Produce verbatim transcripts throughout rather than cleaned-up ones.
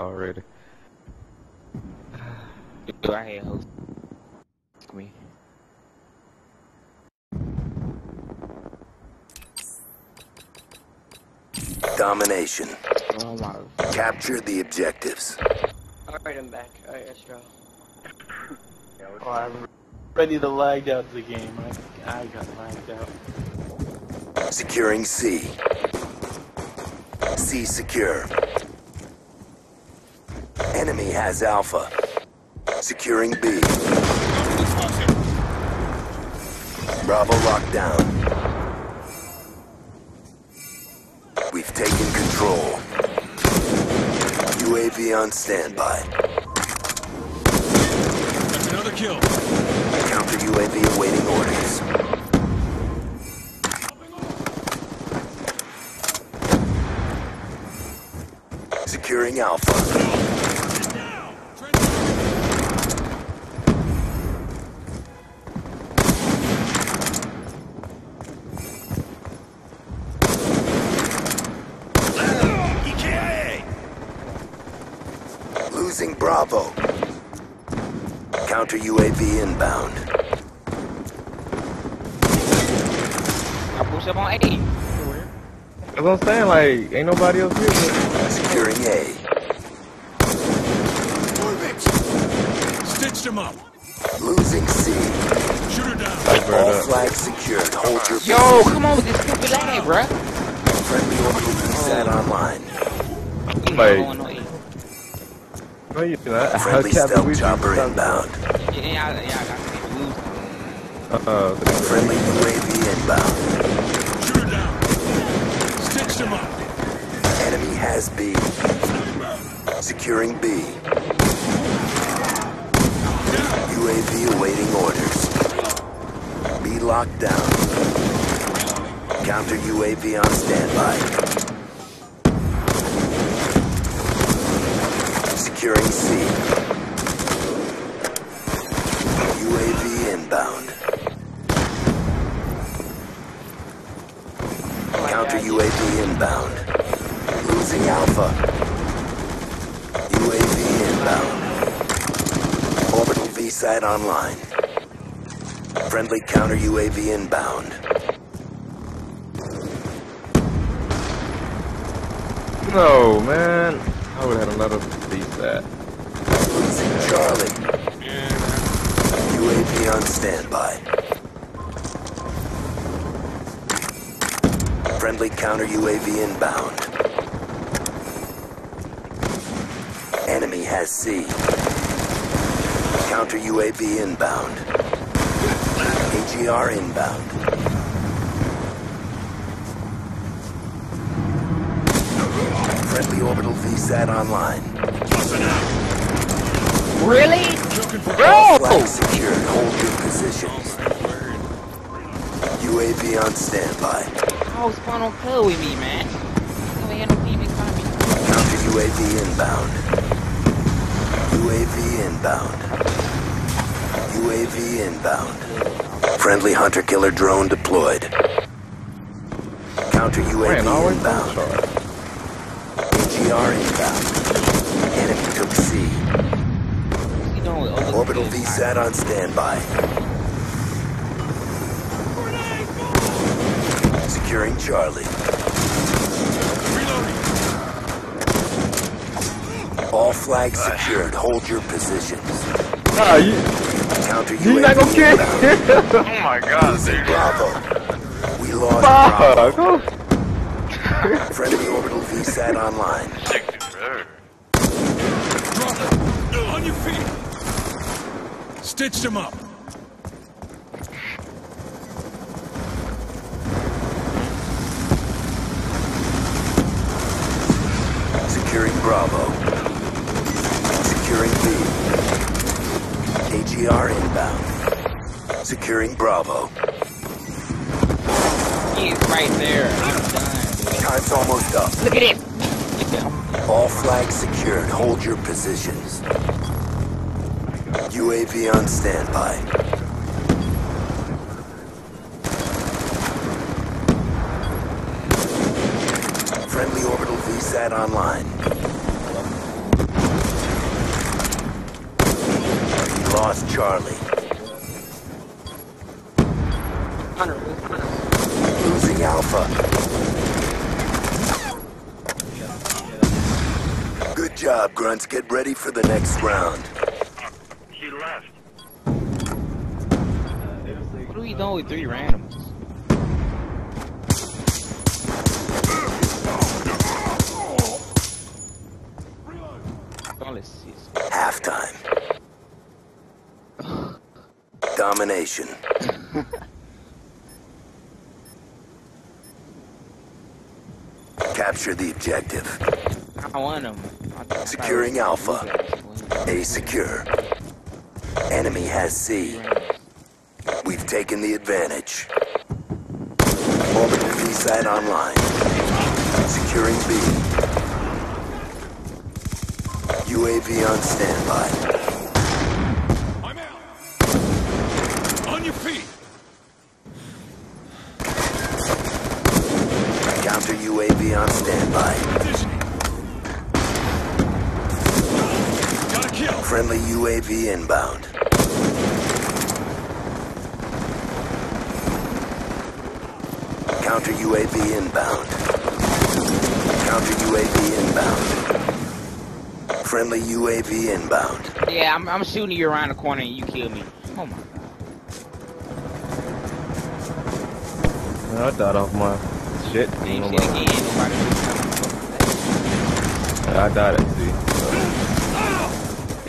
already. Do I hear host me? Domination. Oh my God. Capture the objectives. Alright, I'm back. Alright, let's go. Oh, I'm ready to lag out the game. I, I got lagged out. Securing C. C secure. Enemy has Alpha. Securing B. Bravo lockdown. We've taken control. U A V on standby. That's another kill. Counter U A V awaiting orders. Securing Alpha. Losing Bravo. Counter U A V inbound. I push up on A. That's what I'm saying, like, ain't nobody else here. Securing A. Stitched him up. Losing C. Shoot her down. All brother. Flags secured. Hold your Yo, position. Come on with this stupid lag, bruh. Friendly orbital V SAT online. Like, no, you not. Friendly stealth chopper inbound. Yeah, yeah, yeah, I got to lose. Uh-oh. Friendly U A V inbound. Enemy has B. Securing B. U A V awaiting orders. B locked down. Counter U A V on standby. Securing C. U A V inbound. Counter U A V inbound. Losing Alpha. U A V inbound. Orbital V SAT online. Friendly counter U A V inbound. No, man. I would have had another V SAT. Losing Charlie. Yeah. U A V on standby. Friendly counter U A V inbound. Enemy has C. Counter U A V inbound. A G R inbound. Friendly orbital V SAT online. Really? Bro! Flag secured. Hold your position. U A V on standby. Oh, spawn on kill with me, man. We had no T V coming. Counter U A V inbound. U A V inbound. U A V inbound. Friendly hunter-killer drone deployed. Counter U A V inbound. A G R inbound. Enemy took C. Orbital V SAT on standby. Securing Charlie. Reloading. All flags secured. Hold your positions. Ah, you. Counter you. You're not gonna kill. Oh my God! Losing Bravo. We lost Fuck. Bravo. Friendly orbital V SAT online. On your feet. Stitched him up. Securing Bravo. Securing B. A G R inbound. Securing Bravo. He's right there. Time's almost up. Look at him. All flags secured. Hold your positions. U A V on standby. Friendly orbital V SAT online. lost Charlie. Hunter, Hunter. Losing Alpha. Good job, Grunts. Get ready for the next round. She left. What are we doing with three randoms? Halftime. Domination. Capture the objective. I want him. Securing Alpha. A secure. Enemy has C. We've taken the advantage. Orbit the V SAT online. Securing B. U A V on standby. I'm out. On your feet. Counter U A V on standby. Got a kill. Friendly U A V inbound. Counter U A V inbound. Counter U A V inbound. Friendly U A V inbound. Yeah, I'm, I'm shooting you around the corner and you kill me. Oh my god. No, I died off my shit. Same shit again. I died at C. So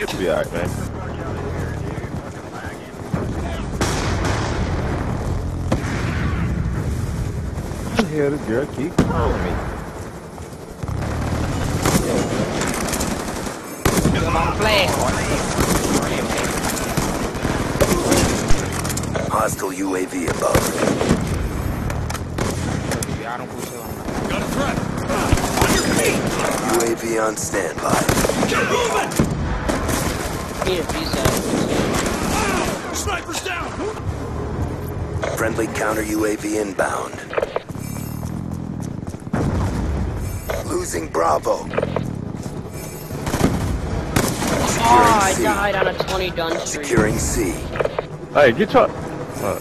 it'll be alright, man. What the hell, this girl keep calling me? Hostile U A V above. Got a threat. On your feet. U A V on standby. Get moving. Snipers down. Friendly counter U A V inbound. Losing Bravo. Oh, I C. died on a twenty gun streak. Securing C. Hey, get up. Uh.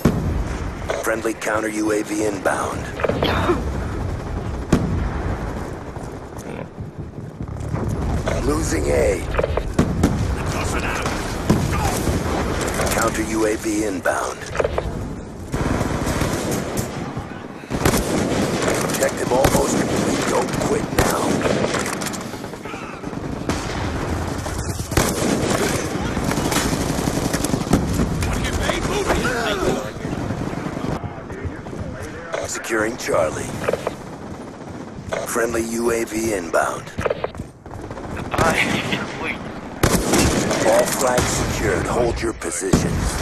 Friendly counter U A V inbound. Losing A. Counter U A V inbound. Objective almost complete. Don't quit now. Securing Charlie. Friendly U A V inbound. All flags secured. Hold your positions.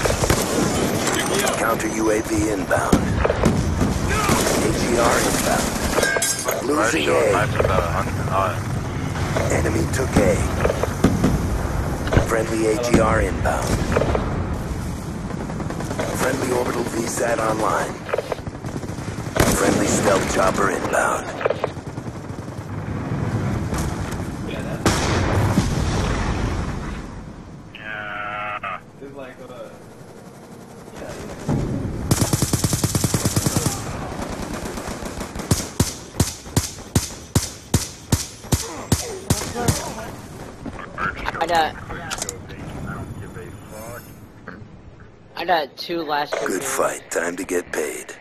Counter U A V inbound. A G R inbound. Losing A. Enemy took A. Friendly A G R inbound. Friendly orbital V SAT online. Friendly stealth chopper inbound. Yeah, that's... Yeah. It's like, uh... Yeah. I got... I got two last... Good fight. Time to get paid.